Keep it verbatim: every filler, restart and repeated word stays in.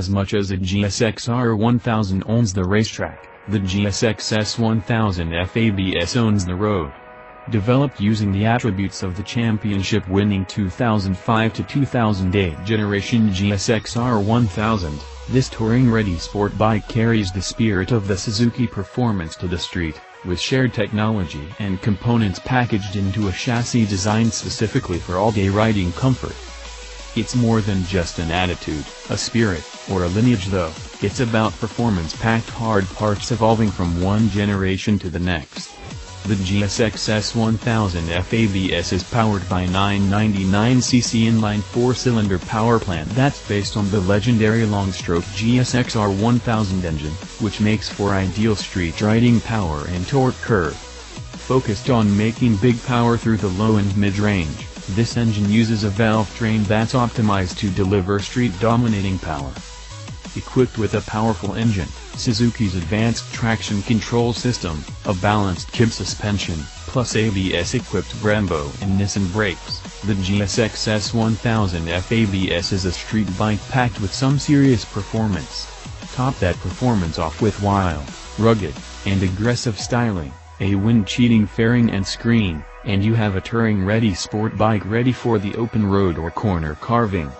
As much as a G S X R one thousand owns the racetrack, the G S X S one thousand F A B S owns the road. Developed using the attributes of the championship-winning two thousand five to two thousand eight generation G S X R one thousand, this touring-ready sport bike carries the spirit of the Suzuki performance to the street, with shared technology and components packaged into a chassis designed specifically for all-day riding comfort. It's more than just an attitude, a spirit, or a lineage though, it's about performance-packed hard parts evolving from one generation to the next. The G S X S one thousand F A B S is powered by a nine ninety-nine c c inline four-cylinder power plant that's based on the legendary long-stroke G S X R one thousand engine, which makes for ideal street riding power and torque curve. Focused on making big power through the low and mid-range, this engine uses a valve train that's optimized to deliver street-dominating power. Equipped with a powerful engine, Suzuki's advanced traction control system, a balanced K Y B suspension, plus A B S-equipped Brembo and Nissin brakes, the G S X S one thousand F A B S is a street bike packed with some serious performance. Top that performance off with wild, rugged, and aggressive styling, a wind-cheating fairing and screen, and you have a touring-ready sport bike ready for the open road or corner carving.